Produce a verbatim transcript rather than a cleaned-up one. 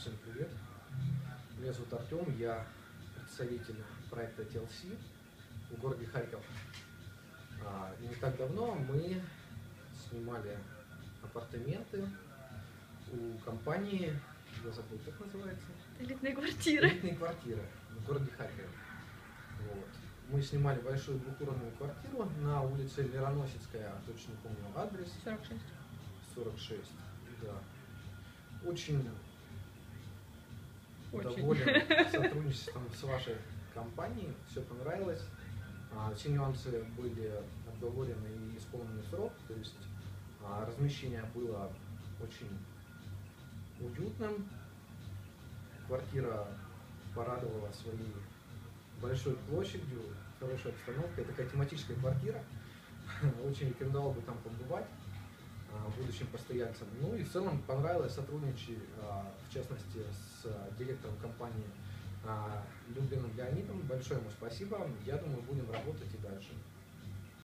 Всем привет. Меня зовут Артём, я представитель проекта ти эл си в городе Харьков. И не так давно мы снимали апартаменты у компании, я забыл, как называется? Элитные квартиры. Элитные квартиры в городе Харькове. Вот. Мы снимали большую двухуровневую квартиру на улице Мироносицкая, точно не помню адрес. сорок шесть. сорок шесть, да. Очень, Очень. доволен сотрудничеством с вашей компанией. Все понравилось. Все нюансы были обговорены и исполнены срок, то есть размещение было очень уютным. Квартира порадовала своей большой площадью, хорошей обстановкой. Это такая тематическая квартира. Очень рекомендовал бы там побывать будущим постояльцам. Ну и в целом понравилось сотрудничать, в частности, с директором компании Люблиным Леонидом. Большое ему спасибо. Я думаю, будем работать и дальше.